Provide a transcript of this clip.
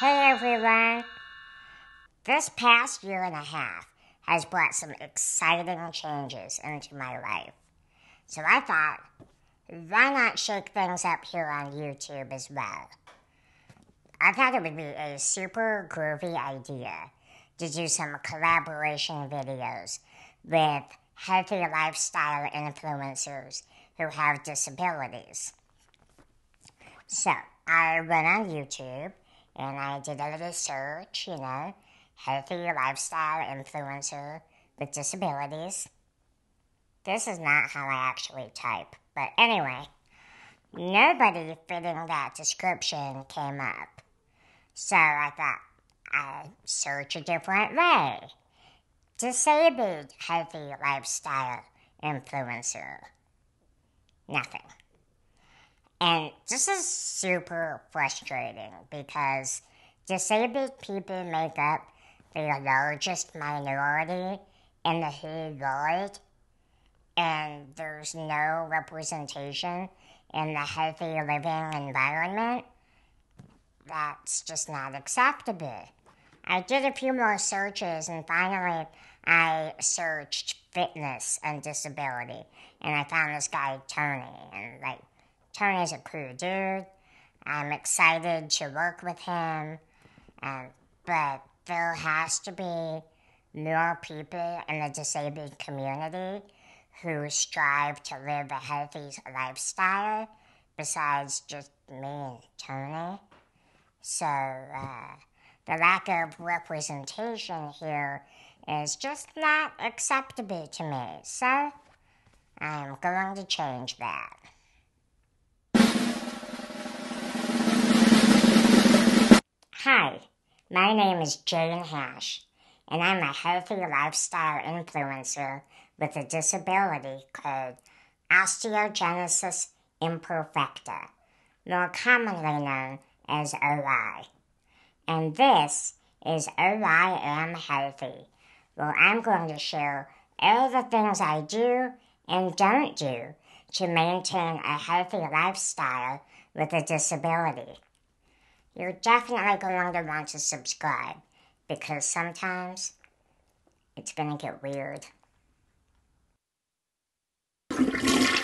Hey everyone! This past year and a half has brought some exciting changes into my life. So I thought, why not shake things up here on YouTube as well? I thought it would be a super groovy idea to do some collaboration videos with healthy lifestyle influencers who have disabilities. So I went on YouTube and I did a little search, healthy lifestyle influencer with disabilities. This is not how I actually type, but anyway, nobody fitting that description came up. So I thought, I'd search a different way. Disabled healthy lifestyle influencer. Nothing. And this is super frustrating because disabled people make up the largest minority in the whole world, and there's no representation in the healthy living environment. That's just not acceptable. I did a few more searches, and finally I searched fitness and disability, and I found this guy Tony, and Tony's a cool dude. I'm excited to work with him, but there has to be more people in the disabled community who strive to live a healthy lifestyle besides just me and Tony. So the lack of representation here is just not acceptable to me. So I'm going to change that. Hi, my name is Jane Hash, and I'm a healthy lifestyle influencer with a disability called Osteogenesis Imperfecta, more commonly known as OI. And this is OI Am Healthy, where I'm going to share all the things I do and don't do to maintain a healthy lifestyle with a disability. You're definitely going to want to subscribe, because sometimes it's going to get weird.